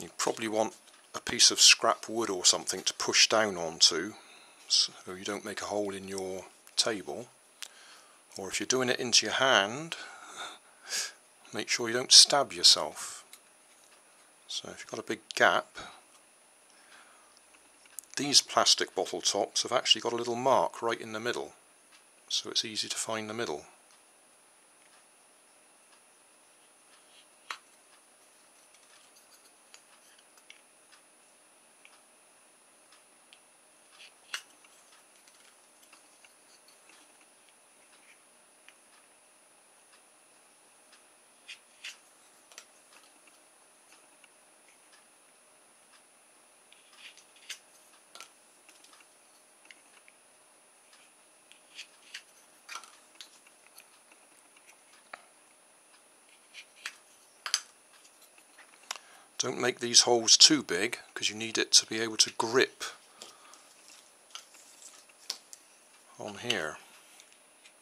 You probably want a piece of scrap wood or something to push down onto so you don't make a hole in your table. Or if you're doing it into your hand, make sure you don't stab yourself. So if you've got a big gap, these plastic bottle tops have actually got a little mark right in the middle, so it's easy to find the middle. Don't make these holes too big, because you need it to be able to grip on here.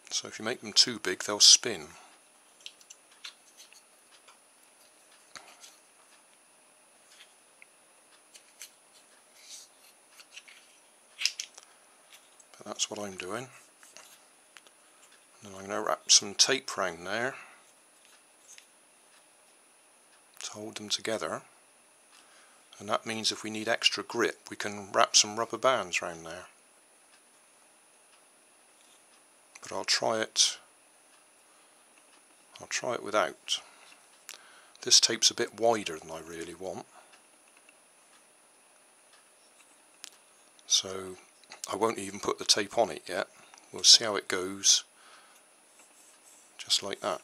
So if you make them too big, they'll spin. But that's what I'm doing. And I'm going to wrap some tape round there, hold them together, and that means if we need extra grip we can wrap some rubber bands around there. But I'll try it without. This tape's a bit wider than I really want, so I won't even put the tape on it yet. We'll see how it goes, just like that.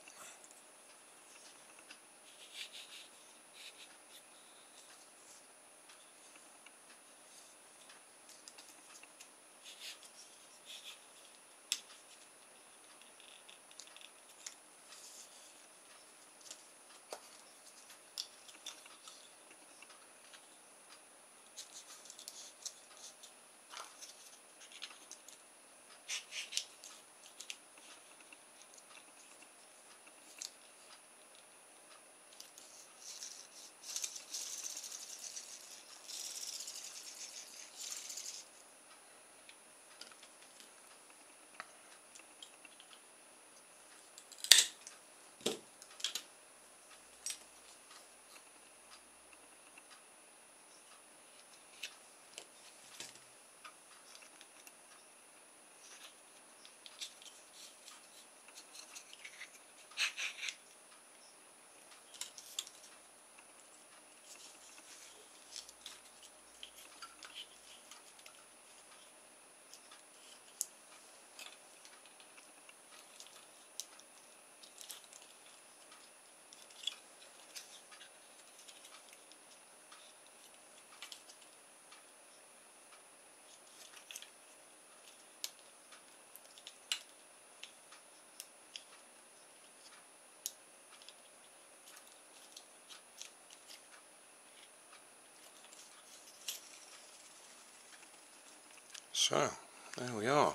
So, there we are.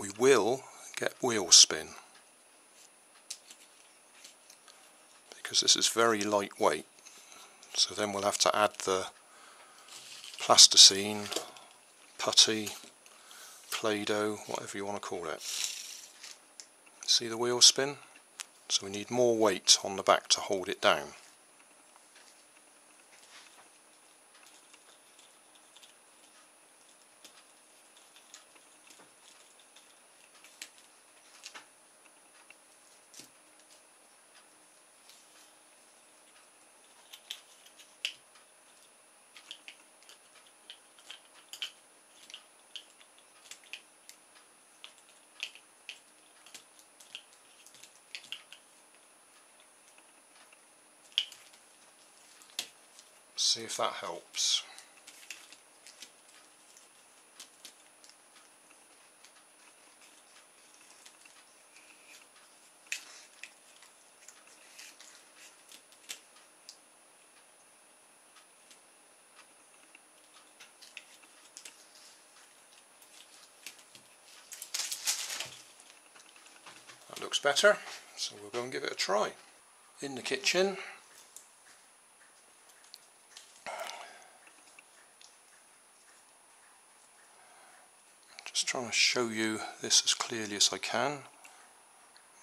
We will get wheel spin, because this is very lightweight, so then we'll have to add the plasticine, putty, Play-Doh, whatever you want to call it. See the wheel spin? So we need more weight on the back to hold it down. See if that helps. That looks better, so we'll go and give it a try. In the kitchen. Just trying to show you this as clearly as I can.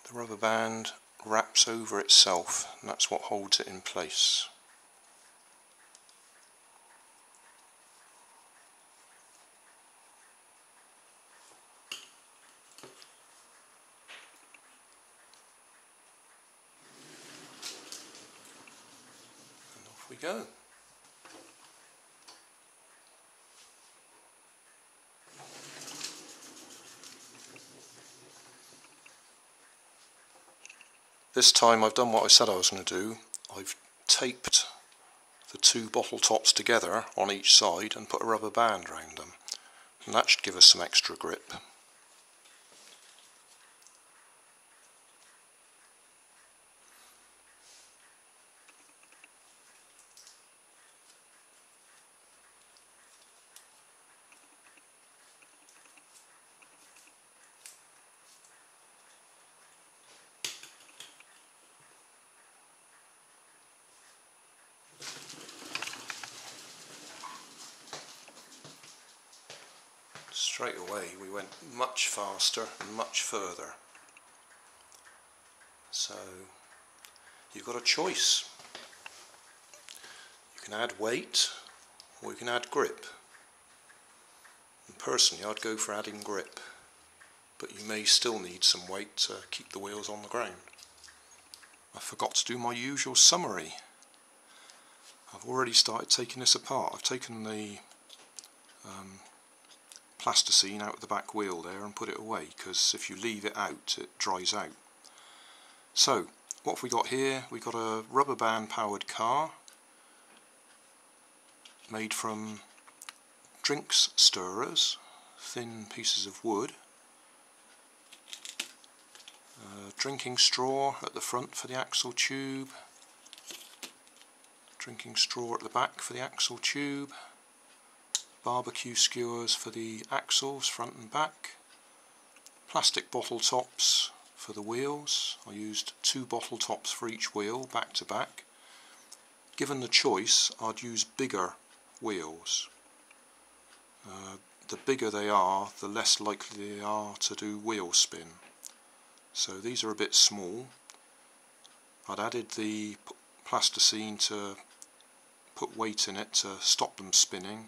The rubber band wraps over itself, and that's what holds it in place. And off we go. This time I've done what I said I was going to do. I've taped the two bottle tops together on each side and put a rubber band around them, and that should give us some extra grip. Straight away we went much faster and much further. So you've got a choice. You can add weight or you can add grip. And personally I'd go for adding grip, but you may still need some weight to keep the wheels on the ground. I forgot to do my usual summary. I've already started taking this apart. I've taken the plasticine out of the back wheel there and put it away, because if you leave it out it dries out. So what have we got here? We've got a rubber band powered car made from drinks stirrers, thin pieces of wood, drinking straw at the front for the axle tube, drinking straw at the back for the axle tube, barbecue skewers for the axles front and back, plastic bottle tops for the wheels. I used two bottle tops for each wheel back to back. Given the choice I'd use bigger wheels. The bigger they are, the less likely they are to do wheel spin. So these are a bit small. I'd added the plasticine to put weight in it to stop them spinning,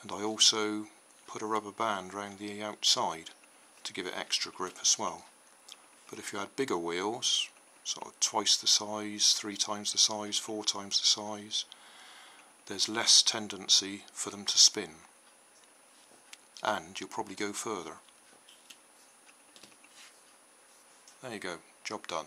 and I also put a rubber band around the outside to give it extra grip as well. But if you had bigger wheels, sort of twice the size, three times the size, four times the size, there's less tendency for them to spin, and you'll probably go further. There you go, job done.